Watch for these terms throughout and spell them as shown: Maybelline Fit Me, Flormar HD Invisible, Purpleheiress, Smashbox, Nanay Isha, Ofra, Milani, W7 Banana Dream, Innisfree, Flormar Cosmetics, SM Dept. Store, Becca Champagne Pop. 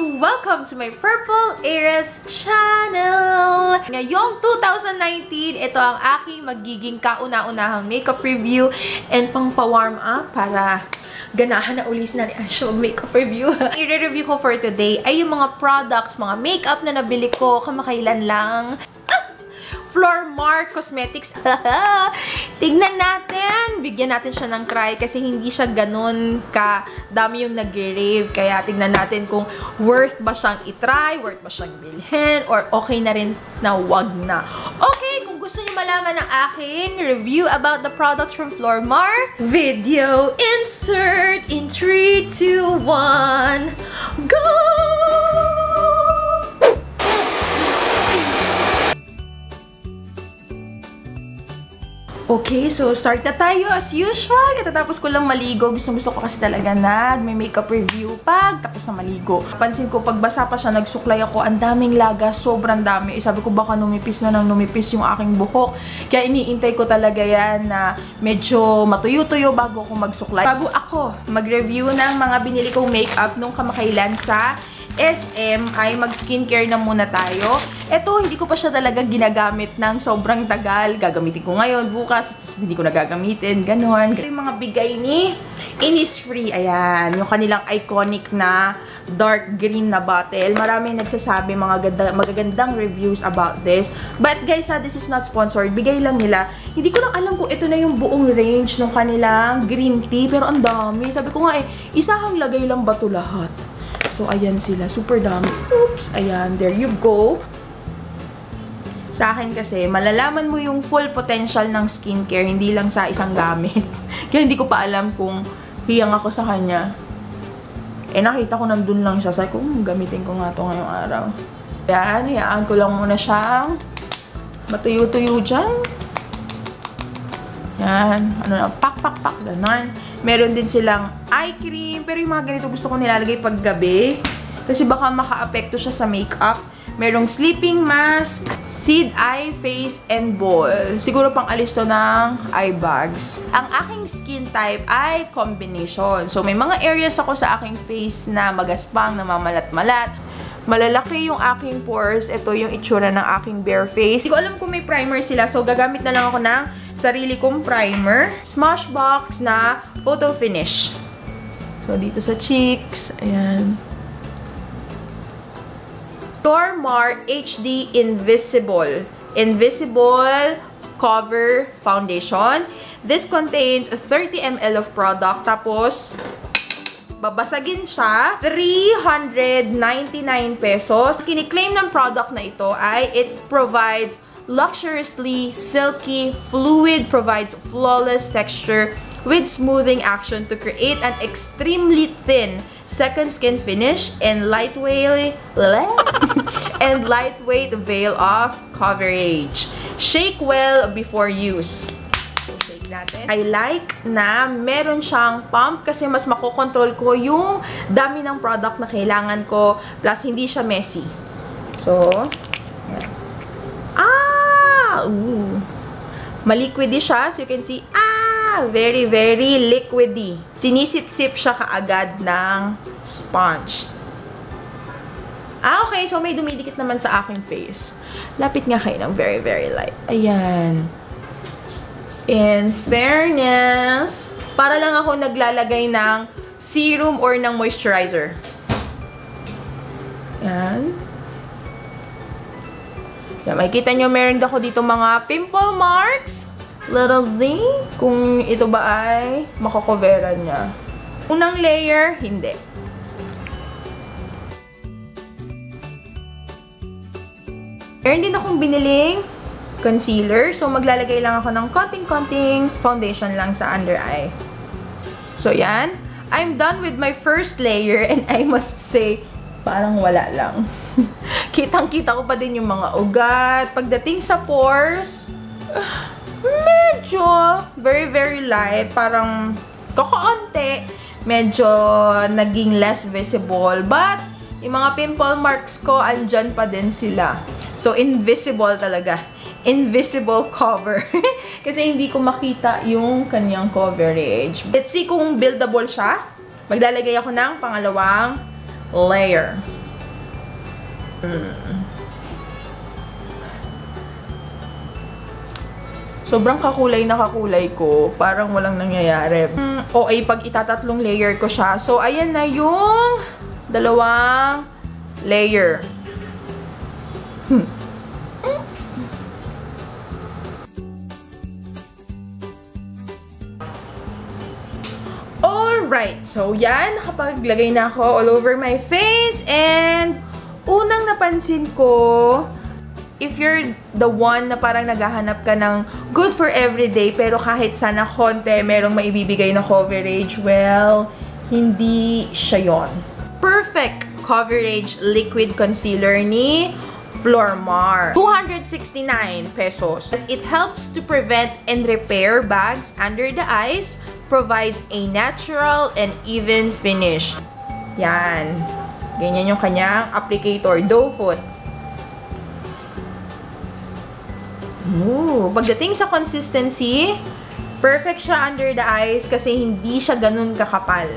loves! Welcome to my Purpleheiress channel! Ngayong 2019, ito ang aking magiging kauna-unahang makeup review and pang-warm up para ganahan na uli si Nanay Isha makeup review. I-review ko for today ay yung mga products, mga makeup na nabili ko kamakailan lang. Flormar Cosmetics. Tignan natin. Bigyan natin siya ng try kasi hindi siya ganun kadami yung nag-rave. Kaya tignan natin kung worth ba siyang itry, worth ba siyang bilhin, or okay na rin na wag na. Okay, kung gusto niyo malaman ang aking review about the products from Flormar, video insert in 3, 2, 1, go! Okay, so start na tayo as usual. Katatapos ko lang maligo. Gusto ko kasi talaga na may makeup review pag tapos na maligo. Pansin ko pag basa pa siya, nagsuklay ako. Ang daming laga, sobrang dami. Sabi ko baka numipis na nang numipis yung aking buhok. Kaya iniintay ko talaga yan na medyo matuyo-tuyo bago ako magsuklay. Bago ako mag-review ng mga binili kong makeup nung kamakailan sa SM ay mag-skincare na muna tayo. Ito, hindi ko pa siya talaga ginagamit ng sobrang tagal. Gagamitin ko ngayon, bukas, hindi ko na gagamitin. Ganon. Yung mga bigay ni Innisfree, ayan. Yung kanilang iconic na dark green na bottle. Maraming nagsasabi mga magagandang reviews about this. But guys, this is not sponsored. Bigay lang nila. Hindi ko lang alam kung ito na yung buong range ng kanilang green tea. Pero ang dami. Sabi ko nga isahang lagay lang ba ito lahat? So, ayan sila. Super dami. Oops! Ayan. There you go. Sa akin kasi, malalaman mo yung full potential ng skincare, hindi lang sa isang gamit. Kaya hindi ko pa alam kung hiyang ako sa kanya. Nakita ko nandun lang siya. Sabi ko, gamitin ko nga ito ngayong araw. Ayan. Hiyaan ko lang muna siyang matuyo-tuyo dyan. Ayan. Ano na? Pak, pak, pak. Ganon. Meron din silang eye cream. Pero yung mga ganito gusto ko nilalagay pag gabi. Kasi baka maka-apekto siya sa makeup. Merong sleeping mask, seed eye, face, and ball. Siguro pang alis to ng eye bags. Ang aking skin type ay combination. So may mga areas ako sa aking face na magaspang, namamalat-malat. Malalaki yung aking pores. Ito yung itsura ng aking bare face. Hindi ko alam kung may primer sila. So gagamit na lang ako ng sarili kong primer. Smashbox na photo finish. So, dito sa cheeks. Ayan. Flormar HD Invisible. Invisible Cover Foundation. This contains 30 ml of product. Tapos, babasagin siya. 399 pesos. Kiniklaim ng product na ito ay it provides luxuriously silky fluid, provides flawless texture with smoothing action to create an extremely thin second skin finish and lightweight veil of coverage. Shake well before use. So, shake natin. I like na meron siyang pump kasi mas makokontrol ko yung dami ng product na kailangan ko plus hindi siya messy. So, ooh. Maliquidy siya. So you can see, very, very liquidy. Sinisip-sip siya kaagad ng sponge. Okay. So may dumidikit naman sa aking face. Lapit nga kayo ng very, very light. Ayan. In fairness, para lang ako naglalagay ng serum or ng moisturizer. Ayan. Yan, makikita nyo, meron ako dito mga pimple marks. Little Z. Kung ito ba ay makokoveran niya. Unang layer, hindi. Meron din akong biniling concealer. So, maglalagay lang ako ng konting-konting foundation lang sa under eye. So, yan. I'm done with my first layer and I must say, parang wala lang. Kitang-kita ko pa din yung mga ugat. Pagdating sa pores, medyo very, very light. Parang kakaunti. Medyo naging less visible. But, yung mga pimple marks ko, andyan pa din sila. So, invisible talaga. Invisible cover. Kasi hindi ko makita yung kanyang coverage. Let's see kung buildable siya. Maglalagay ako ng pangalawang layer. Sobrang kakulay ko. Parang walang nangyayari. Okay, pag itatatlong layer ko siya. So, ayan na yung dalawang layer. Alright, so yan. Nakapaglagay na ako all over my face. And unang napansin ko... If you're the one na parang naghahanap ka ng good for everyday pero kahit sana konti merong maibibigay na coverage, well, hindi siya yon. Perfect Coverage Liquid Concealer ni Flormar. 269 pesos. It helps to prevent and repair bags under the eyes, provides a natural and even finish. Yan. Ganyan yung kanyang applicator. Doe foot. Ooh, pagdating sa consistency, perfect siya under the eyes kasi hindi siya ganun kakapal.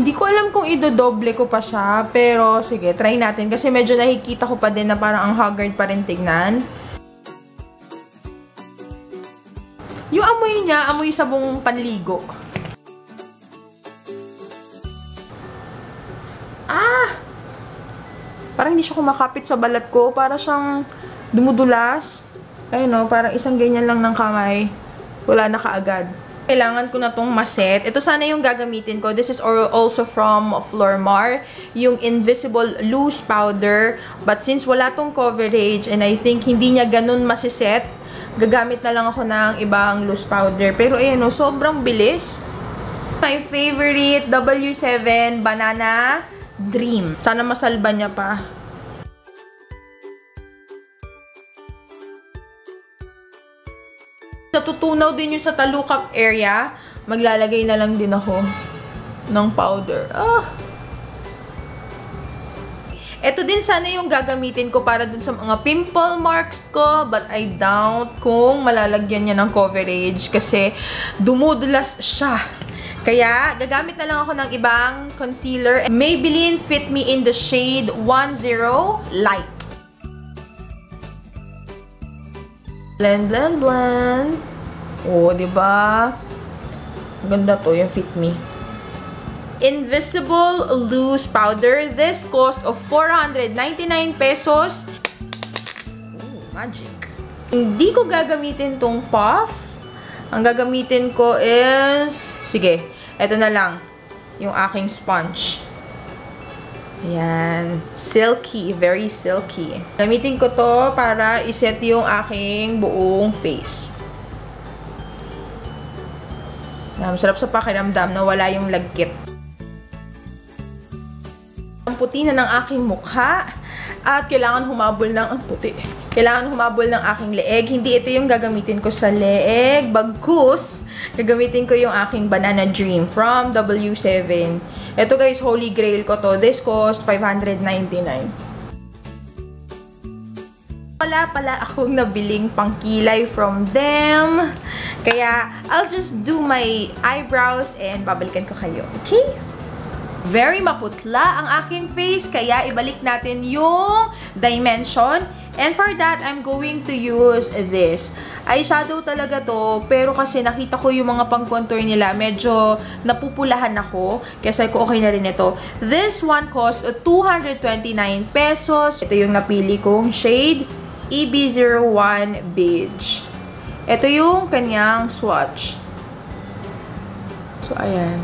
Hindi ko alam kung idodoble ko pa siya, pero sige, try natin kasi medyo nakikita ko pa din na parang ang haggard pa rin tignan. Yung amoy niya, amoy sabong panligo. Parang hindi siya kumakapit sa balat ko. Para siyang dumudulas. Ayun o, parang isang ganyan lang ng kamay. Wala na kaagad. Kailangan ko na itong maset. Ito sana yung gagamitin ko. This is also from Flormar. Yung Invisible Loose Powder. But since wala itong coverage and I think hindi niya ganun masiset, gagamit na lang ako ng ibang loose powder. Pero ayun o, sobrang bilis. My favorite, W7 Banana Dream. Sana masalba niya pa. Natutunaw din yung sa talukap area. Maglalagay na lang din ako ng powder. Ito din sana yung gagamitin ko para dun sa mga pimple marks ko, but I doubt kung malalagyan niya ng coverage kasi dumudulas siya. Kaya, gagamit na lang ako ng ibang concealer. Maybelline Fit Me in the shade 10 Light. Blend, blend, blend. Oh, diba? Maganda to yung Fit Me. Invisible Loose Powder. This cost of 499 pesos. Ooh, magic. Hindi ko gagamitin tong puff. Ang gagamitin ko is, sige, eto na lang, yung aking sponge. Ayan, silky, very silky. Gamitin ko to para iset yung aking buong face. Masarap sa pakiramdam na wala yung lagkit. Ang puti na ng aking mukha at kailangan humabol ng ang puti. Kailangan humabol ng aking leeg. Hindi ito yung gagamitin ko sa leeg. Bagkus, gagamitin ko yung aking Banana Dream from W7. Ito guys, holy grail ko to. This cost 599. Wala pala akong nabiling pangkilay from them. Kaya, I'll just do my eyebrows and babalikan ko kayo. Okay? Very maputla ang aking face. Kaya, ibalik natin yung dimension. And for that, I'm going to use this. Eyeshadow talaga to, pero kasi nakita ko yung mga pang-contour nila, medyo napupulahan ako. Kasi ko okay na rin ito. This one cost 229 pesos. Ito yung napili kong shade, EB01 Beige. Ito yung kanyang swatch. So, ayan.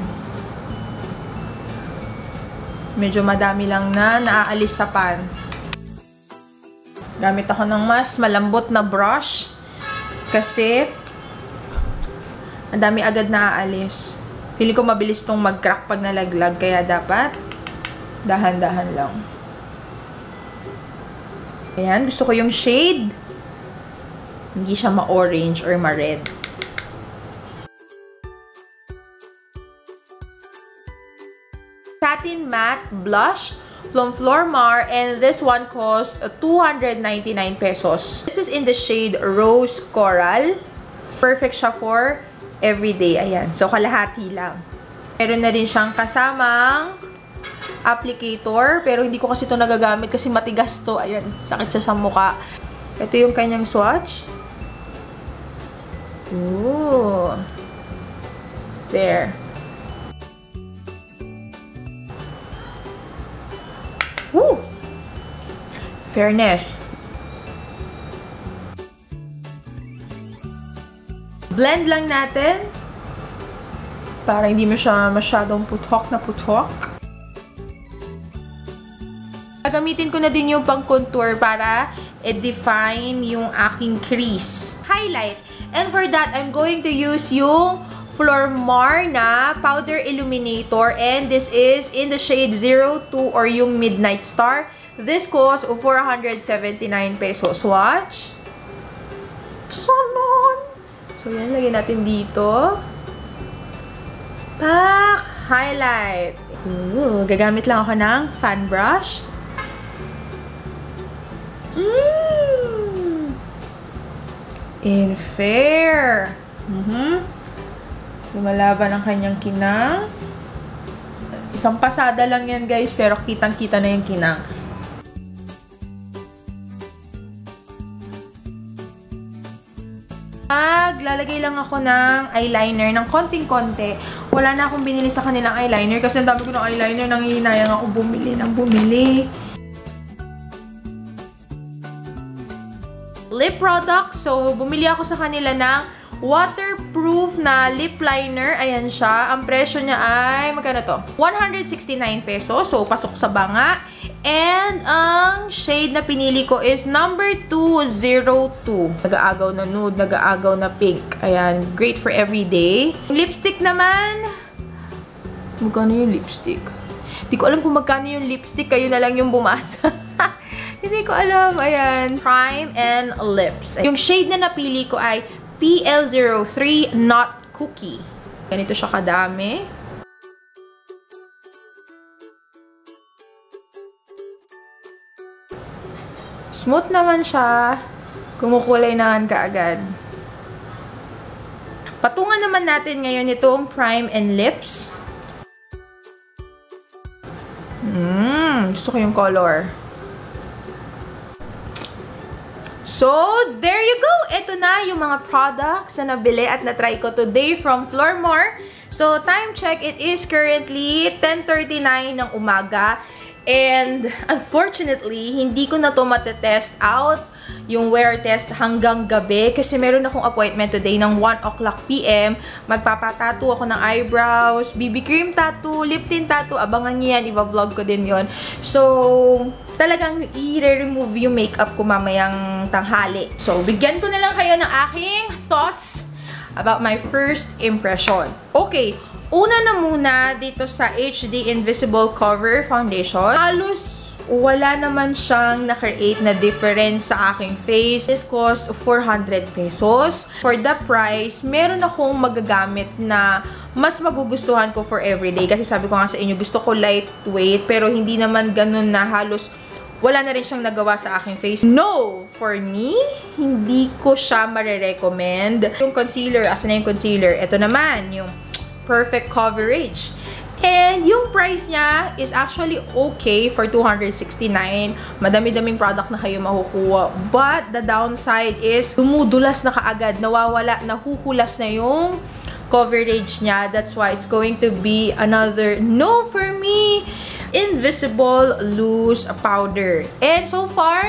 Medyo madami lang na naaalis sa pan. Gamit ako ng mas malambot na brush kasi ang dami agad naaalis. Pili ko mabilis tong mag-crack pag nalaglag kaya dapat dahan-dahan lang. Ayan, gusto ko yung shade. Hindi siya ma-orange or ma-red. Satin Matte Blush from Flormar, and this one costs 299 pesos. This is in the shade Rose Coral. Perfect siya for everyday. Ayan. So, kalahati lang. Meron na rin siyang kasamang applicator. Pero hindi ko kasi ito nagagamit kasi matigas to. Ayan. Sakit siya sa mukha. Ito yung kanyang swatch. Ooh. There. Woo! Fairness. Blend lang natin para hindi mo siya masyadong putok na putok. Gagamitin ko na din yung pang-contour para i-define yung aking crease. Highlight. And for that, I'm going to use yung Flormar na Powder Illuminator. And this is in the shade 02 or yung Midnight Star. This costs 479 pesos. Watch. So, yan. Lagyan natin dito. Pak! Highlight! Ooh, gagamit lang ako ng fan brush. In fair! Lumalaban ang kanyang kinang. Isang pasada lang yan, guys. Pero kitang-kita na yung kinang. Lalagay lang ako ng eyeliner ng konting-konti. Wala na akong binili sa kanilang eyeliner kasi ang dami ko ng eyeliner, nanghihinayang ako bumili ng bumili. Lip products. So, bumili ako sa kanila ng waterproof na lip liner. Ayan siya. Ang presyo niya ay, magkano to? 169 pesos. So, pasok sa banga. And ang shade na pinili ko is number 202. Nag-aagaw na nude, nag-aagaw na pink. Ayan, great for everyday. Lipstick naman. Magkano yung lipstick? Hindi ko alam kung magkano yung lipstick. Kayo na lang yung bumasa. Hindi ko alam. Ayan. Prime and lips. Yung shade na napili ko ay PL03 Not Cookie. Ganito siya kadami. Smooth naman siya. Kumukulay naman kaagad. Patungan naman natin ngayon itong prime and lips. Gusto ko yung color. So, there you go! Ito na yung mga products na nabili at natry ko today from Flormar. So, time check, it is currently 10:39 ng umaga. And unfortunately, hindi ko na to matetest out yung wear test hanggang gabi kasi meron akong appointment today ng 1 o'clock p.m. Magpapatattoo ako ng eyebrows, BB cream tattoo, lip tint tattoo. Abangan niyo yan, iba-vlog ko din yon. So, talagang i-remove yung makeup ko mamayang tanghali. So, bigyan ko na lang kayo ng aking thoughts about my first impression. Okay. Una na muna dito sa HD Invisible Cover Foundation. Halos wala naman siyang na-create na difference sa aking face. This cost 400 pesos. For the price, meron akong magagamit na mas magugustuhan ko for everyday. Kasi sabi ko nga sa inyo, gusto ko lightweight pero hindi naman ganun na halos wala na rin siyang nagawa sa aking face. No! For me, hindi ko siya marirecommend. Yung concealer, asan na yung concealer? Ito naman, yung perfect coverage. And yung price niya is actually okay for 269. Madami-daming product na kayo makukuha. But the downside is dumudulas na kaagad, nawawala, nahuhulas na yung coverage niya. That's why it's going to be another no for me. Invisible loose powder. And so far,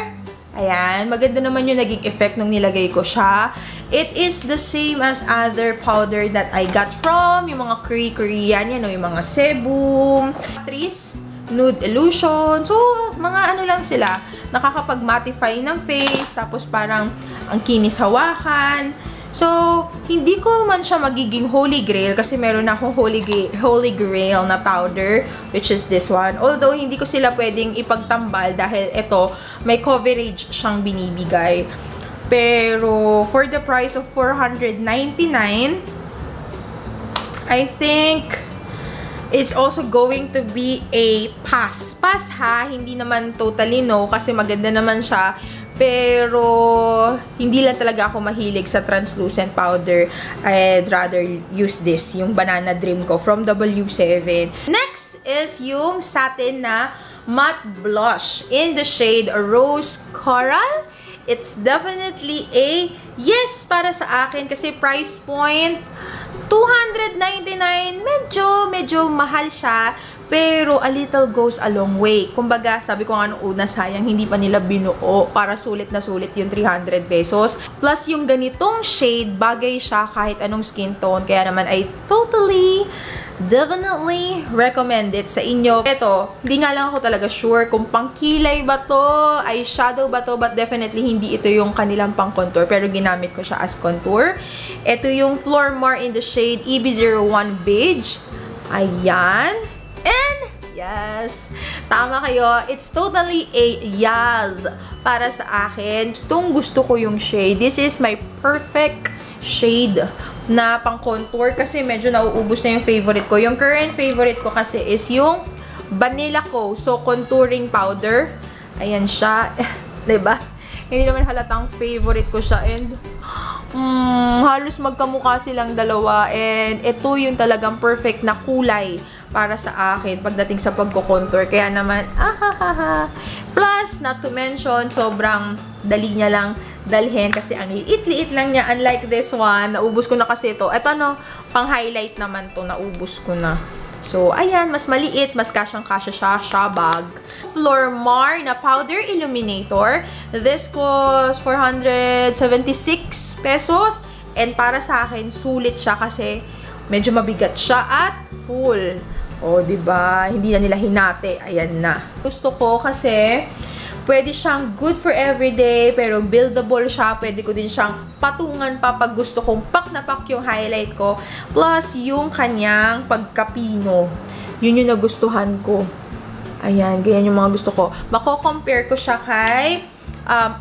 ayan, maganda naman yung naging effect nung nilagay ko siya. It is the same as other powder that I got from yung mga Korean, yan o, yung mga sebum, Patrice, Nude Illusion. So, mga ano lang sila, nakakapag-mattify ng face, tapos parang ang kinis hawakan. So, hindi ko man siya magiging holy grail kasi meron akong holy grail na powder, which is this one. Although, hindi ko sila pwedeng ipagtambal dahil ito, may coverage siyang binibigay. Pero, for the price of 499, I think it's also going to be a pass. Pass ha, hindi naman totally no kasi maganda naman siya. Pero hindi lang talaga ako mahilig sa translucent powder. I'd rather use this, yung Banana Dream ko from W7. Next is yung satin na matte blush in the shade Rose Coral. It's definitely a yes para sa akin kasi price point $299. Medyo mahal siya. Pero a little goes a long way. Kumbaga, sabi ko nga nung una, sayang hindi pa nila binuo para sulit na sulit yung 300 pesos. Plus yung ganitong shade, bagay siya kahit anong skin tone. Kaya naman I totally, definitely recommend it sa inyo. Ito, hindi nga lang ako talaga sure kung pangkilay ba to, eyeshadow ba to, but definitely hindi ito yung kanilang pang-contour. Pero ginamit ko siya as contour. Ito yung Flormar in the shade EB01 Beige. Ayan. And, yes, tama kayo. It's totally a yes para sa akin. Itong gusto ko yung shade. This is my perfect shade na pang-contour kasi medyo nauubos na yung favorite ko. Yung current favorite ko kasi is yung Vanilla Co. So, contouring powder. Ayan siya. Diba? Hindi naman halatang favorite ko siya. And, halos magkamukha silang dalawa. And, ito yung talagang perfect na kulay para sa akin pagdating sa pagko-contour. Kaya naman, ahahaha. Plus, not to mention, sobrang dali niya lang dalhin kasi ang liit-liit lang niya. Unlike this one, naubos ko na kasi ito. Ito ano, pang-highlight naman to, naubos ko na. So, ayan, mas maliit, mas kasyang-kasya siya, shabag. Flormar na powder illuminator. This cost 476 pesos. And para sa akin, sulit siya kasi medyo mabigat siya at full. O, diba? Hindi na nila hinati. Ayan na. Gusto ko kasi pwede siyang good for everyday, pero buildable siya. Pwede ko din siyang patungan pa pag gusto kong pak na pak yung highlight ko. Plus, yung kanyang pagkapino. Yun yung nagustuhan ko. Ayan, ganyan yung mga gusto ko. Mako-compare ko siya kay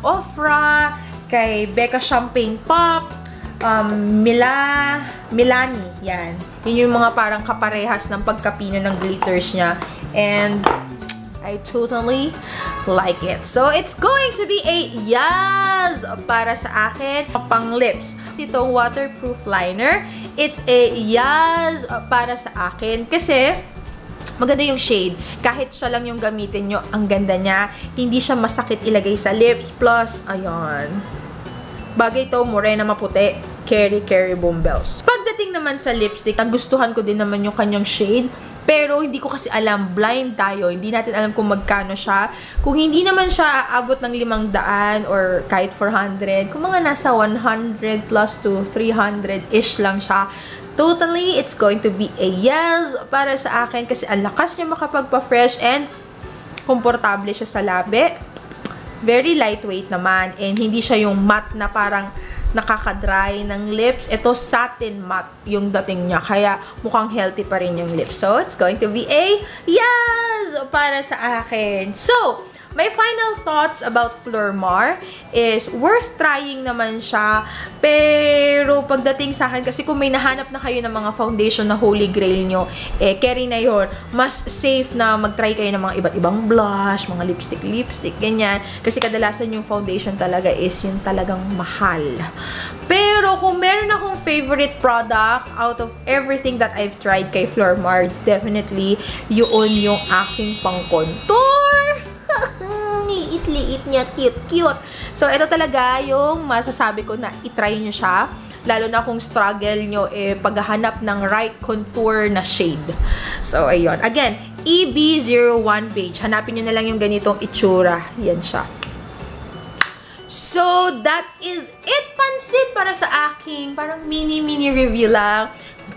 Ofra, kay Becca Champagne Pop, Milani, yan. Yun yung mga parang kaparehas ng pagkapino ng glitters niya. And I totally like it. So, it's going to be a yes para sa akin. Pang lips, itong waterproof liner, it's a yes para sa akin. Kasi, maganda yung shade. Kahit siya lang yung gamitin nyo, ang ganda niya. Hindi siya masakit ilagay sa lips. Plus, ayun. Bagay to, morena maputi. Carry Bombells. Pagdating naman sa lipstick, nagustuhan ko din naman yung kanyang shade. Pero hindi ko kasi alam, blind tayo. Hindi natin alam kung magkano siya. Kung hindi naman siya aabot ng 500 or kahit 400, kung mga nasa 100 plus to 300-ish lang siya, totally, it's going to be a yes para sa akin kasi ang lakas niya makapagpa-fresh and komportable siya sa labi. Very lightweight naman and hindi siya yung matte na parang nakakadry ng lips. Ito, satin matte yung dating niya. Kaya, mukhang healthy pa rin yung lips. So, it's going to be a yes para sa akin. So, my final thoughts about Flormar is worth trying naman siya. Pero, pagdating sa akin, kasi kung may nahanap na kayo ng mga foundation na holy grail nyo, eh, carry na yun. Mas safe na mag-try kayo ng mga iba't ibang blush, mga lipstick, ganyan. Kasi kadalasan yung foundation talaga is yung talagang mahal. Pero, kung meron akong favorite product out of everything that I've tried kay Flormar, definitely, yun yung aking pang-contour. Liit niya, cute. So, ito talaga yung masasabi ko na itry nyo siya. Lalo na kung struggle nyo, eh, paghahanap ng right contour na shade. So, ayun. Again, EB01 Beige. Hanapin nyo na lang yung ganitong itsura. Yan siya. So, that is it, pansit, para sa aking parang mini review lang.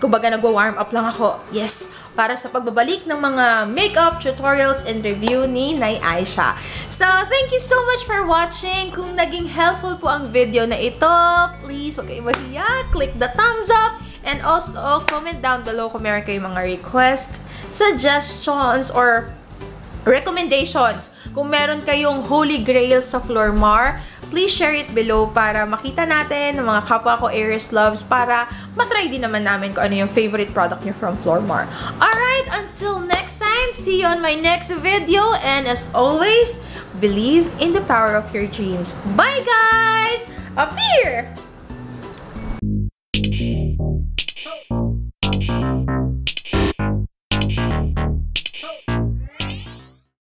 Kumbaga, nagwa-warm up lang ako. Yes, para sa pagbabalik ng mga makeup tutorials and review ni Nanay Isha. So, thank you so much for watching. Kung naging helpful po ang video na ito, please, huwag kayo mahiya. Click the thumbs up and also comment down below kung meron kayong mga requests, suggestions, or recommendations. Kung meron kayong holy grail sa Flormar, please share it below para makita natin ng mga kapwa ko Aries Loves para matry din naman namin kung ano yung favorite product nyo from Flormar. Alright, until next time, see you on my next video and as always, Believe in the power of your dreams. Bye, guys! Up here!